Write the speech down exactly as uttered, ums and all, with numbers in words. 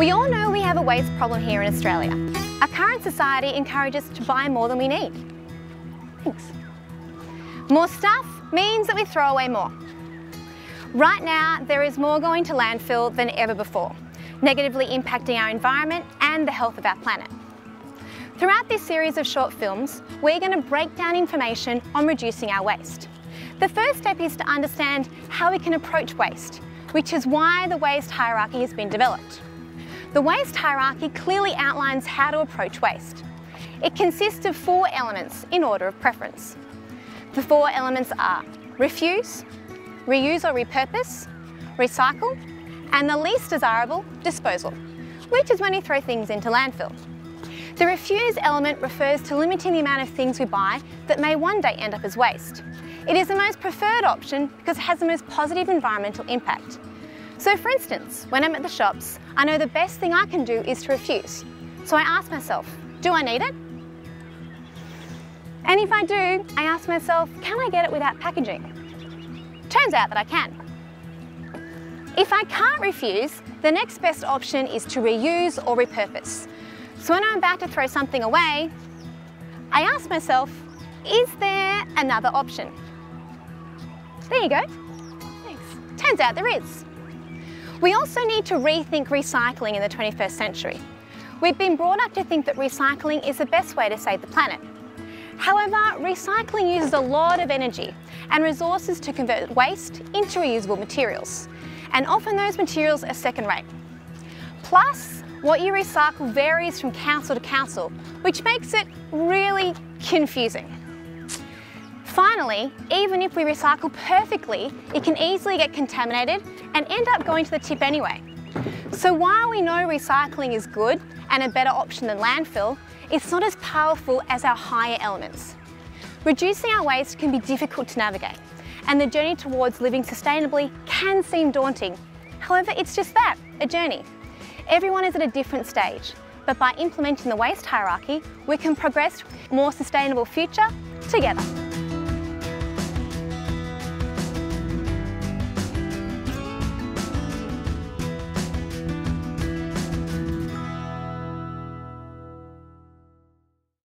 We all know we have a waste problem here in Australia. Our current society encourages us to buy more than we need. Thanks. More stuff means that we throw away more. Right now, there is more going to landfill than ever before, negatively impacting our environment and the health of our planet. Throughout this series of short films, we're going to break down information on reducing our waste. The first step is to understand how we can approach waste, which is why the waste hierarchy has been developed. The waste hierarchy clearly outlines how to approach waste. It consists of four elements in order of preference. The four elements are refuse, reuse or repurpose, recycle, and the least desirable, disposal, which is when you throw things into landfill. The refuse element refers to limiting the amount of things we buy that may one day end up as waste. It is the most preferred option because it has the most positive environmental impact. So for instance, when I'm at the shops, I know the best thing I can do is to refuse. So I ask myself, do I need it? And if I do, I ask myself, can I get it without packaging? Turns out that I can. If I can't refuse, the next best option is to reuse or repurpose. So when I'm about to throw something away, I ask myself, is there another option? There you go. Thanks. Turns out there is. We also need to rethink recycling in the twenty-first century. We've been brought up to think that recycling is the best way to save the planet. However, recycling uses a lot of energy and resources to convert waste into reusable materials. And often those materials are second rate. Plus, what you recycle varies from council to council, which makes it really confusing. Finally, even if we recycle perfectly, it can easily get contaminated and end up going to the tip anyway. So while we know recycling is good and a better option than landfill, it's not as powerful as our higher elements. Reducing our waste can be difficult to navigate, and the journey towards living sustainably can seem daunting. However, it's just that, a journey. Everyone is at a different stage, but by implementing the waste hierarchy, we can progress to a more sustainable future together.